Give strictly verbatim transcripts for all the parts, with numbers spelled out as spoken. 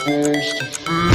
supposed to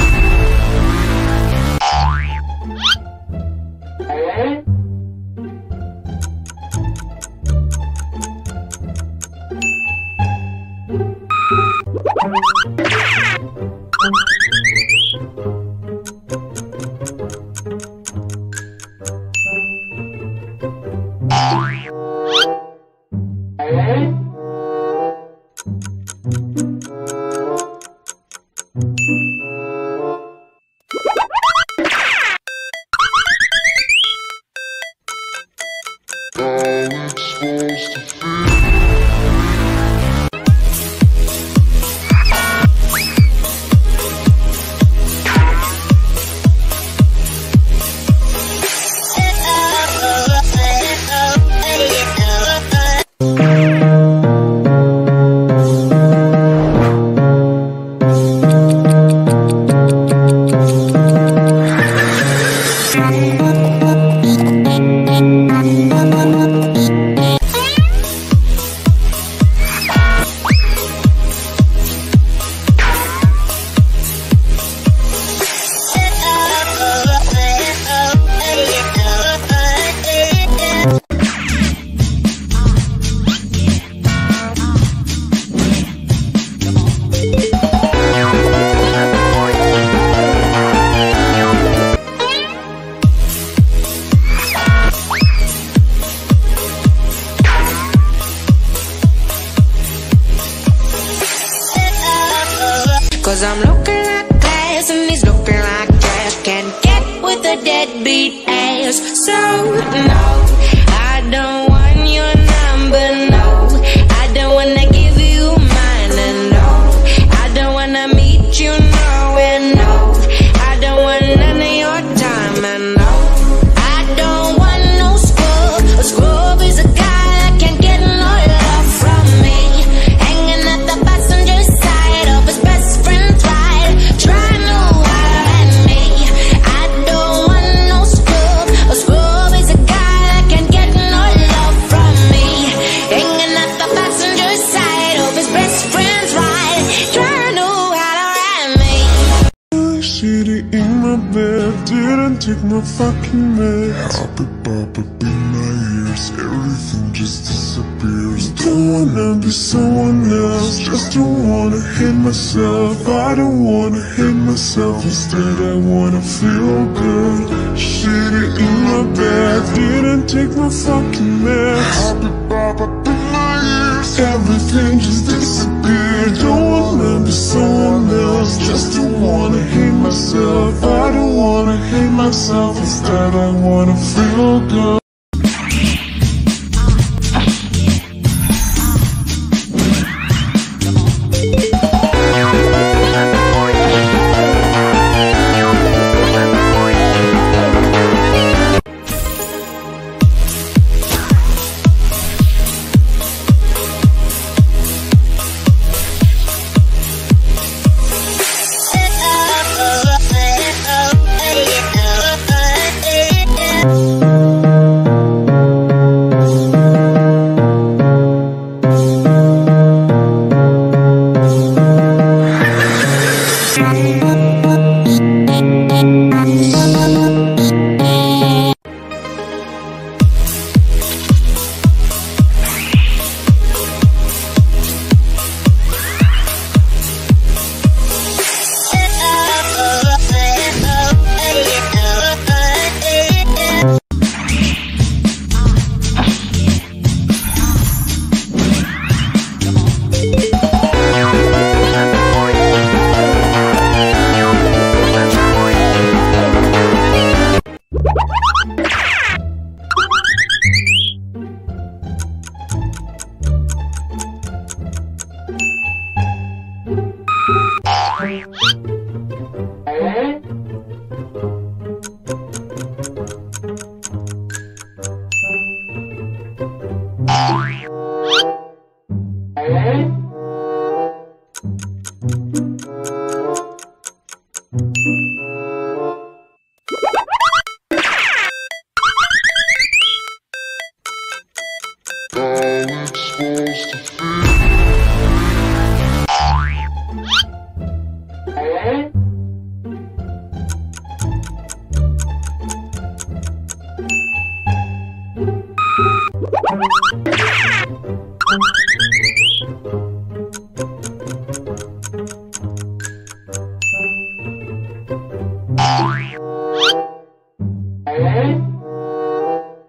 All right.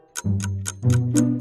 Thank you.